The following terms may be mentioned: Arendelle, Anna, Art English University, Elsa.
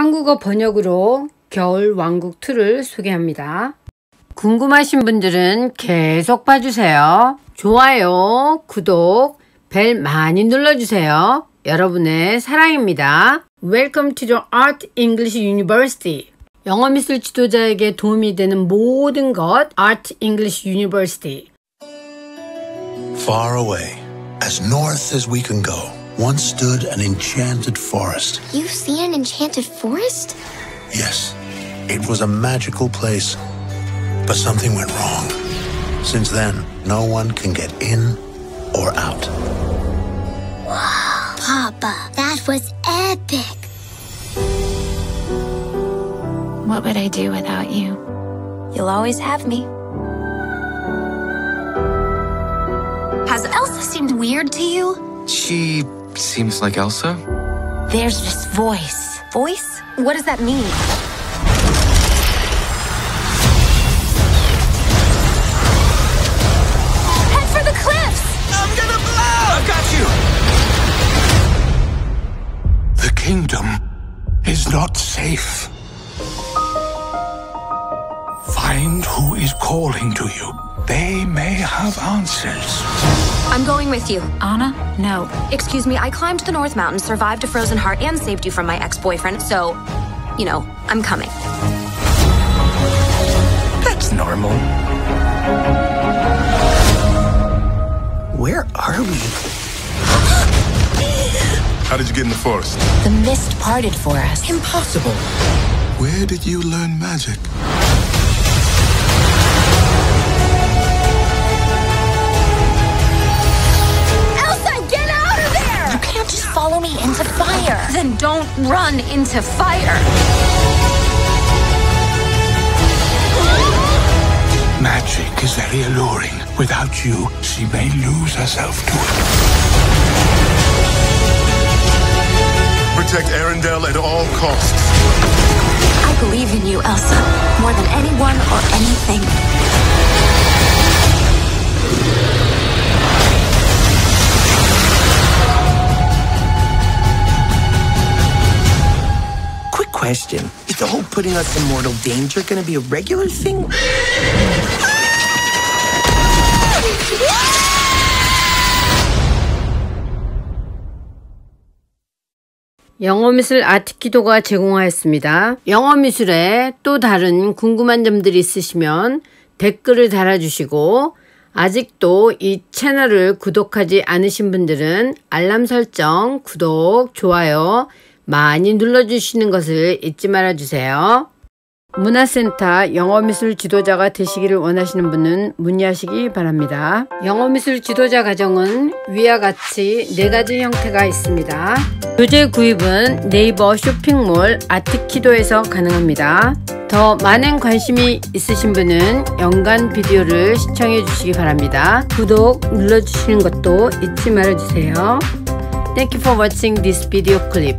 한국어 번역으로 겨울 왕국 2를 소개합니다. 궁금하신 분들은 계속 봐주세요. 좋아요, 구독, 벨 많이 눌러주세요. 여러분의 사랑입니다. Welcome to the Art English University. 영어 미술 지도자에게 도움이 되는 모든 것 Art English University. Far away, as north as we can go, once stood an enchanted forest. You see an enchanted forest? Yes, it was a magical place, but something went wrong. Since then, no one can get in or out. Wow, Papa, that was epic. What would I do without you? You'll always have me. Has Elsa seemed weird to you? She seems like Elsa. There's this voice. Voice? What does that mean? Head for the cliffs! I'm gonna blow! I've got you! The kingdom is not safe. Find who is calling to you. They may have answers. I'm going with you. Anna? No. Excuse me, I climbed the North Mountain, survived a frozen heart, and saved you from my ex-boyfriend, so, you know, I'm coming. That's normal. Where are we? How did you get in the forest? The mist parted for us. Impossible. Where did you learn magic? Follow me into fire. Then don't run into fire. Magic is very alluring. Without you, she may lose herself to it. Protect Arendelle at all costs. I believe in you, Elsa, more than anyone or anything. Question. Is the whole putting us in mortal danger going to be a regular thing? 영어미술 아트키도가 제공하였습니다. 영어미술에 또 다른 궁금한 점들이 있으시면 댓글을 달아주시고 아직도 이 채널을 구독하지 않으신 분들은 알람 설정, 구독, 좋아요 많이 눌러주시는 것을 잊지 말아주세요. 문화센터 영어미술 지도자가 되시기를 원하시는 분은 문의하시기 바랍니다. 영어미술 지도자 과정은 위와 같이 4가지 형태가 있습니다. 교재 구입은 네이버 쇼핑몰 아트키도에서 가능합니다. 더 많은 관심이 있으신 분은 연간 비디오를 시청해 주시기 바랍니다. 구독 눌러주시는 것도 잊지 말아주세요. Thank you for watching this video clip.